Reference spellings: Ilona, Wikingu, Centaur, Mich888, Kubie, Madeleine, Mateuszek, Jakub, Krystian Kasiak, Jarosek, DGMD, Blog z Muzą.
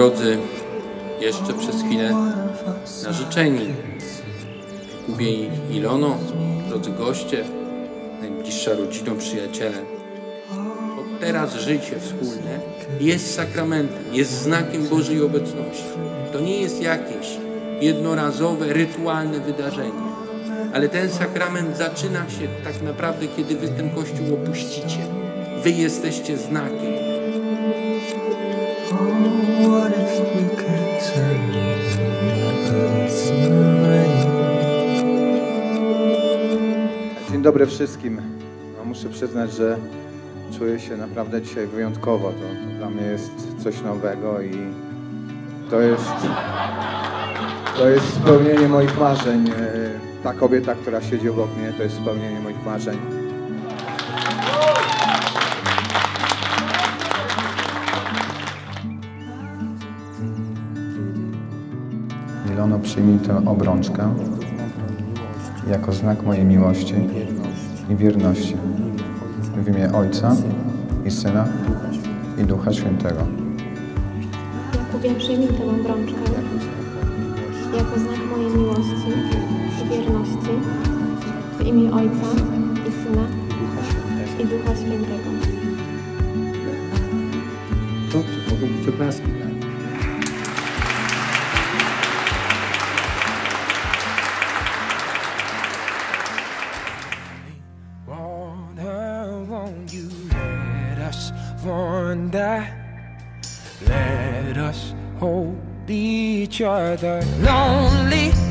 drodzy, jeszcze przez chwilę narzeczeni Kubie i Ilono, drodzy goście, najbliższa rodzina, przyjaciele. Bo teraz życie wspólne jest sakramentem, jest znakiem Bożej obecności. To nie jest jakieś jednorazowe, rytualne wydarzenie. Ale ten sakrament zaczyna się tak naprawdę, kiedy wy ten Kościół opuścicie. Wy jesteście znakiem. Dzień dobry wszystkim. No, muszę przyznać, że czuję się naprawdę dzisiaj wyjątkowo. To dla mnie jest coś nowego i to jest spełnienie moich marzeń. Ta kobieta, która siedzi obok mnie, to jest spełnienie moich marzeń. Ilono, przyjmij tę obrączkę jako znak mojej miłości i wierności w imię Ojca i Syna i Ducha Świętego. Jakubie, przyjmij tę obrączkę jako znak mojej miłości i wierności w imię Ojca i Syna i Ducha Świętego. Dobrze, mogą być oklaski. Let us hold each other lonely.